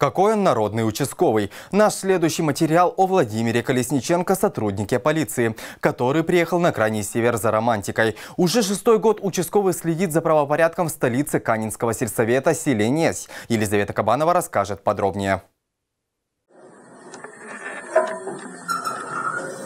Какой он народный участковый? Наш следующий материал о Владимире Колесниченко, сотруднике полиции, который приехал на Крайний Север за романтикой. Уже шестой год участковый следит за правопорядком в столице Канинского сельсовета, селе Несь. Елизавета Кабанова расскажет подробнее.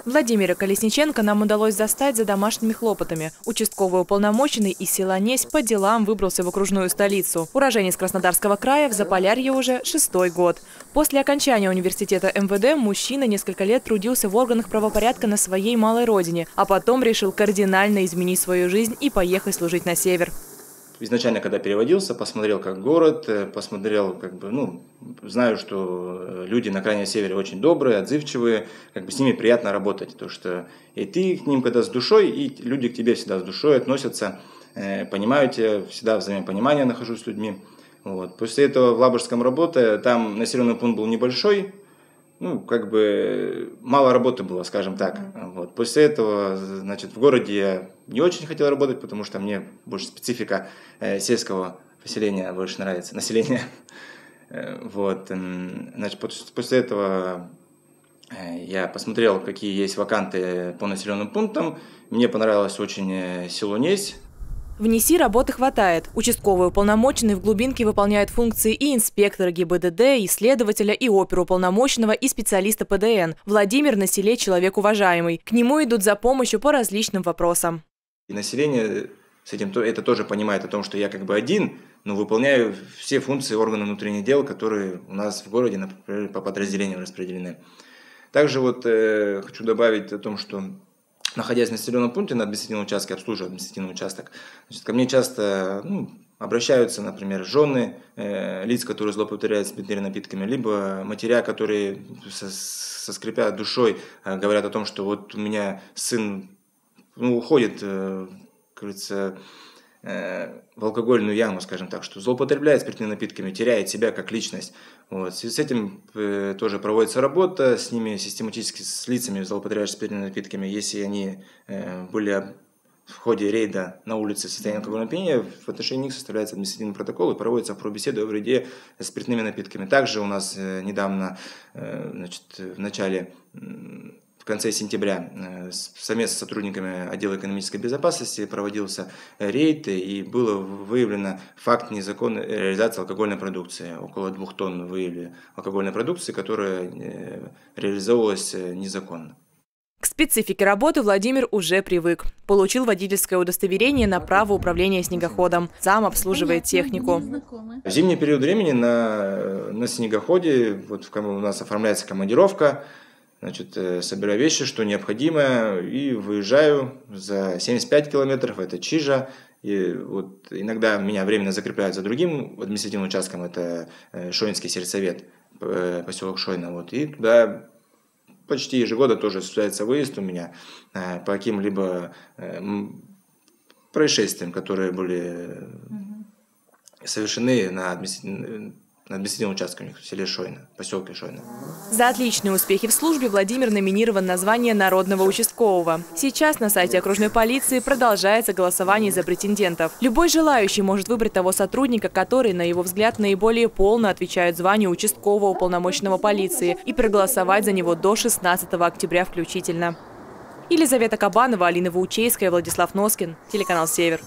Владимира Колесниченко нам удалось застать за домашними хлопотами. Участковый уполномоченный из села Несь по делам выбрался в окружную столицу. Уроженец Краснодарского края в Заполярье уже шестой год. После окончания университета МВД мужчина несколько лет трудился в органах правопорядка на своей малой родине, а потом решил кардинально изменить свою жизнь и поехать служить на север. Изначально, когда переводился, посмотрел как город, посмотрел, знаю, что люди на Крайнем Севере очень добрые, отзывчивые, с ними приятно работать, потому что и ты к ним когда с душой, и люди к тебе всегда с душой относятся, понимают тебя, всегда взаимопонимание нахожусь с людьми. Вот. После этого в Лабожском работе, там населенный пункт был небольшой, мало работы было, скажем так. Вот. После этого, в городе я не очень хотел работать, потому что мне больше специфика сельского поселения больше нравится, населения. Вот. После этого я посмотрел, какие есть ваканты по населенным пунктам. Мне понравилось очень село Несь. В НИСИ работы хватает. Участковый уполномоченный в глубинке выполняет функции и инспектора ГИБДД, и следователя, и оперуполномоченного, и специалиста ПДН. Владимир на селе человек уважаемый. К нему идут за помощью по различным вопросам. И население с этим это тоже понимает о том, что я один, но выполняю все функции органов внутренних дел, которые у нас в городе, например, по подразделениям распределены. Также хочу добавить о том, что находясь в населенном пункте на административном участке, обслуживаю административный участок, ко мне часто обращаются, например, жены лиц, которые злоупотребляют спиртными напитками, либо матеря, которые со скрипя душой говорят о том, что у меня сын уходит, в алкогольную яму, скажем так, что злоупотребляет спиртными напитками, теряет себя как личность. Вот. С этим тоже проводится работа, с ними систематически, с лицами, злоупотребляющими спиртными напитками, если они были в ходе рейда на улице в состоянии алкогольного опьянения, в отношении них составляется административный протокол и проводится пробеседа о вреде спиртными напитками. Также у нас недавно, в конце сентября совместно с сотрудниками отдела экономической безопасности проводился рейд и было выявлено факт незаконной реализации алкогольной продукции. Около 2 тонн выявили алкогольной продукции, которая реализовывалась незаконно. К специфике работы Владимир уже привык. Получил водительское удостоверение на право управления снегоходом. Сам обслуживает технику. В зимний период времени на снегоходе у нас оформляется командировка. Собираю вещи, что необходимо, и выезжаю за 75 километров, это Чижа. И иногда меня временно закрепляют за другим административным участком, это Шойнский сельсовет, поселок Шойна. И туда почти ежегодно тоже осуществляется выезд у меня по каким-либо происшествиям, которые были совершены на административном участке у них в селе Шойна, поселке Шойна. За отличные успехи в службе Владимир номинирован на звание народного участкового. Сейчас на сайте окружной полиции продолжается голосование за претендентов. Любой желающий может выбрать того сотрудника, который, на его взгляд, наиболее полно отвечает званию участкового уполномоченного полиции, и проголосовать за него до 16 октября включительно. Елизавета Кабанова, Алина Ваучейская, Владислав Носкин, телеканал Север.